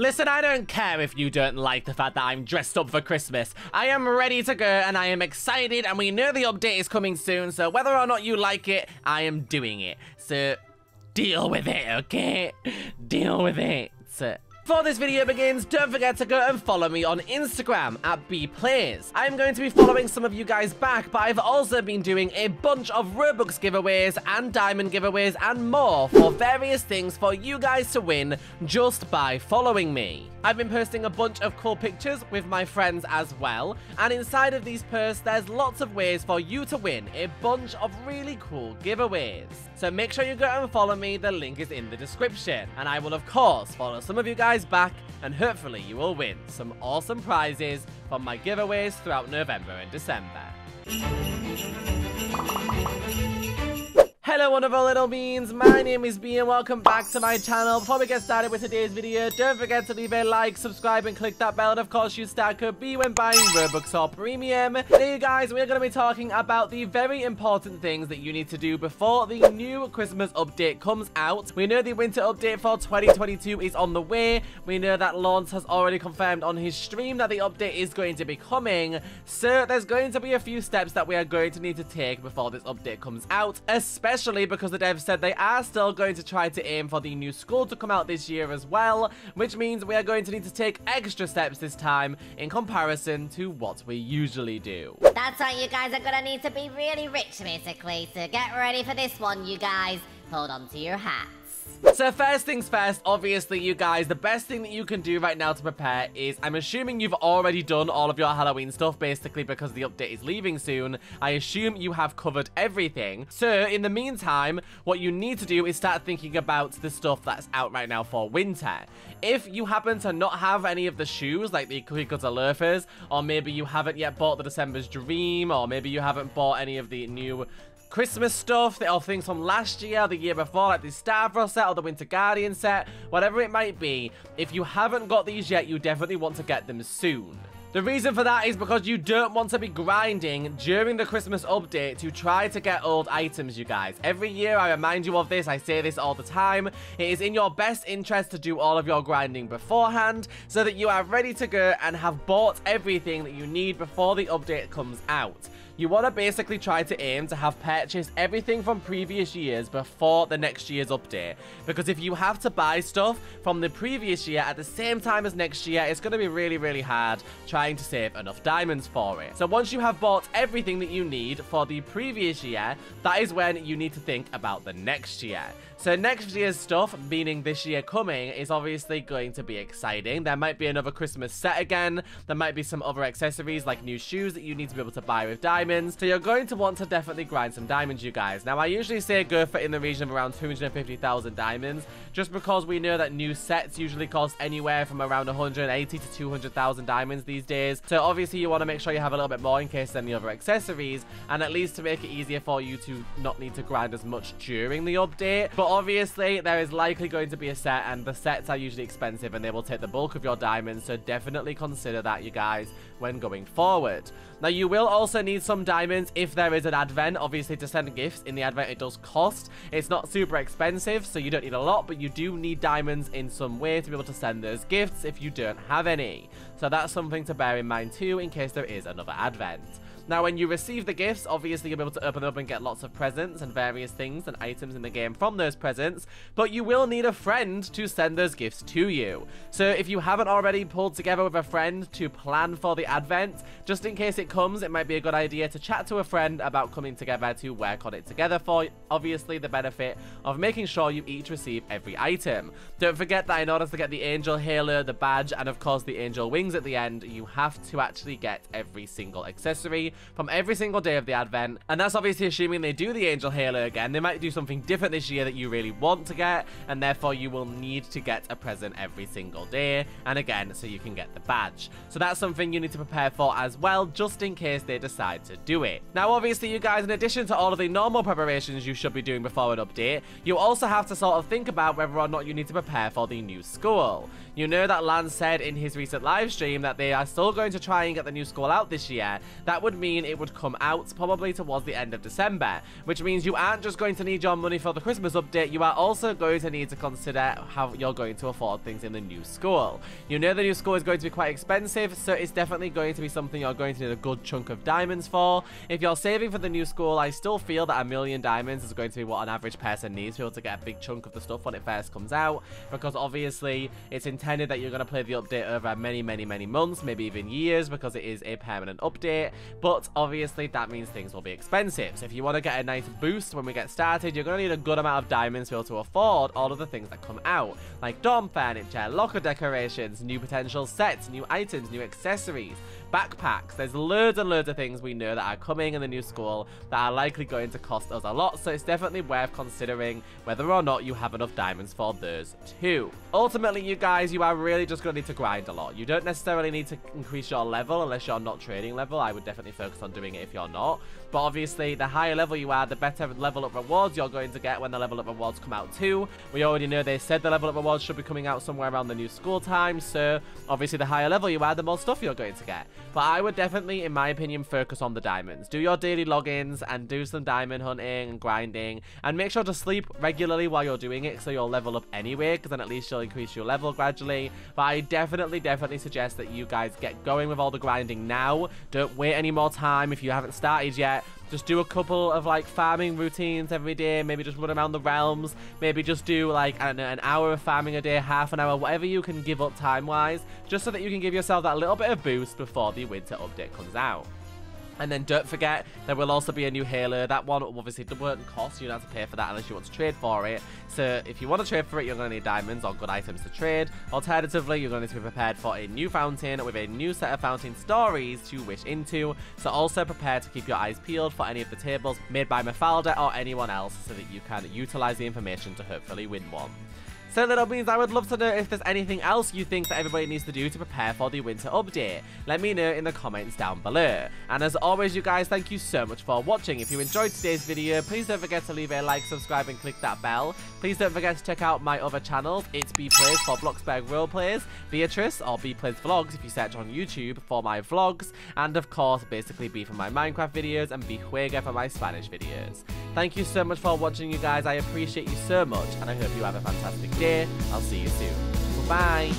Listen, I don't care if you don't like the fact that I'm dressed up for Christmas. I am ready to go and I am excited, and we know the update is coming soon, so whether or not you like it, I am doing it. So deal with it, okay? Deal with it. Before this video begins, don't forget to go and follow me on Instagram at BeaPlays. I'm going to be following some of you guys back, but I've also been doing a bunch of Robux giveaways and diamond giveaways and more for various things for you guys to win just by following me. I've been posting a bunch of cool pictures with my friends as well, and inside of these posts there's lots of ways for you to win a bunch of really cool giveaways. So make sure you go and follow me, the link is in the description, and I will of course follow some of you guys back, and hopefully you will win some awesome prizes from my giveaways throughout November and December. Hello wonderful little beans, my name is Bea and welcome back to my channel. Before we get started with today's video, don't forget to leave a like, subscribe and click that bell, and of course use star code B when buying Robux or Premium. Today you guys, we're going to be talking about the very important things that you need to do before the new Christmas update comes out. We know the winter update for 2022 is on the way. We know that Lance has already confirmed on his stream that the update is going to be coming. So there's going to be a few steps that we are going to need to take before this update comes out, especially because the devs said they are still going to try to aim for the new school to come out this year as well, which means we are going to need to take extra steps this time in comparison to what we usually do. That's right, you guys are gonna need to be really rich basically, so get ready for this one you guys, hold on to your hats. So first things first, obviously you guys, the best thing that you can do right now to prepare is, I'm assuming you've already done all of your Halloween stuff basically because the update is leaving soon. I assume you have covered everything. So in the meantime, what you need to do is start thinking about the stuff that's out right now for winter. If you happen to not have any of the shoes, like the cookie cutter loafers, or maybe you haven't yet bought the December's Dream, or maybe you haven't bought any of the new Christmas stuff, or things from last year or the year before, like the Starfrost set or the Winter Guardian set, whatever it might be, if you haven't got these yet, you definitely want to get them soon. The reason for that is because you don't want to be grinding during the Christmas update to try to get old items, you guys. Every year I remind you of this, I say this all the time. It is in your best interest to do all of your grinding beforehand so that you are ready to go and have bought everything that you need before the update comes out. You want to basically try to aim to have purchased everything from previous years before the next year's update. Because if you have to buy stuff from the previous year at the same time as next year, it's going to be really, really hard trying to save enough diamonds for it. So once you have bought everything that you need for the previous year, that is when you need to think about the next year. So next year's stuff, meaning this year coming, is obviously going to be exciting. There might be another Christmas set again. There might be some other accessories like new shoes that you need to be able to buy with diamonds. So you're going to want to definitely grind some diamonds, you guys. Now, I usually say go for in the region of around 250,000 diamonds, just because we know that new sets usually cost anywhere from around 180 to 200,000 diamonds these days. So obviously you want to make sure you have a little bit more in case of any other accessories, and at least to make it easier for you to not need to grind as much during the update. But obviously, there is likely going to be a set, and the sets are usually expensive and they will take the bulk of your diamonds, so definitely consider that, you guys, when going forward. Now, you will also need some diamonds if there is an advent. Obviously, to send gifts in the advent, it does cost. It's not super expensive, so you don't need a lot, but you do need diamonds in some way to be able to send those gifts if you don't have any. So that's something to bear in mind too, in case there is another advent. Now, when you receive the gifts, obviously you'll be able to open them up and get lots of presents and various things and items in the game from those presents, but you will need a friend to send those gifts to you. So if you haven't already pulled together with a friend to plan for the advent, just in case it comes, it might be a good idea to chat to a friend about coming together to work on it together for, obviously, the benefit of making sure you each receive every item. Don't forget that in order to get the angel halo, the badge, and of course the angel wings at the end, you have to actually get every single accessory from every single day of the advent, and that's obviously assuming they do the angel halo again. They might do something different this year that you really want to get, and therefore you will need to get a present every single day, and again, so you can get the badge. So that's something you need to prepare for as well, just in case they decide to do it. Now obviously you guys, in addition to all of the normal preparations you should be doing before an update, you also have to sort of think about whether or not you need to prepare for the new school. You know that Lance said in his recent live stream that they are still going to try and get the new school out this year. That would mean mean it would come out probably towards the end of December, which means you aren't just going to need your money for the Christmas update, you are also going to need to consider how you're going to afford things in the new school. You know the new school is going to be quite expensive, so it's definitely going to be something you're going to need a good chunk of diamonds for. If you're saving for the new school, I still feel that 1,000,000 diamonds is going to be what an average person needs to be able to get a big chunk of the stuff when it first comes out, because obviously it's intended that you're going to play the update over many months, maybe even years, because it is a permanent update. But obviously that means things will be expensive, so if you want to get a nice boost when we get started, you're going to need a good amount of diamonds to be able to afford all of the things that come out, like dorm furniture, locker decorations, new potential sets, new items, new accessories, backpacks. There's loads and loads of things we know that are coming in the new school that are likely going to cost us a lot, so it's definitely worth considering whether or not you have enough diamonds for those too. Ultimately, you guys, you are really just going to need to grind a lot. You don't necessarily need to increase your level unless you're not trading level. I would definitely focus on doing it if you're not, but obviously the higher level you are, the better level up rewards you're going to get when the level up rewards come out too. We already know they said the level up rewards should be coming out somewhere around the new school time, so obviously the higher level you are, the more stuff you're going to get. But I would definitely, in my opinion, focus on the diamonds. Do your daily logins and do some diamond hunting and grinding, and make sure to sleep regularly while you're doing it so you'll level up anyway, because then at least you'll increase your level gradually. But I definitely suggest that you guys get going with all the grinding now. Don't wait any more time if you haven't started yet. Just do a couple of like farming routines every day, maybe just run around the realms, maybe just do like an hour of farming a day, half an hour, whatever you can give up time wise, just so that you can give yourself that little bit of boost before the winter update comes out. And then don't forget, there will also be a new halo. That one obviously won't cost, you don't have to pay for that unless you want to trade for it. So if you want to trade for it, you're going to need diamonds or good items to trade. Alternatively, you're going to need to be prepared for a new fountain with a new set of fountain stories to wish into. So also prepare to keep your eyes peeled for any of the tables made by Mafalda or anyone else, so that you can utilize the information to hopefully win one. So little beans, I would love to know if there's anything else you think that everybody needs to do to prepare for the winter update. Let me know in the comments down below. And as always, you guys, thank you so much for watching. If you enjoyed today's video, please don't forget to leave a like, subscribe, and click that bell. Please don't forget to check out my other channels. It's BeaPlays for Bloxburg roleplays, Beatrice or BeaPlays vlogs if you search on YouTube for my vlogs, and of course, basically Bee for my Minecraft videos and Bejuega for my Spanish videos. Thank you so much for watching, you guys. I appreciate you so much, and I hope you have a fantastic day. I'll see you soon. Bye.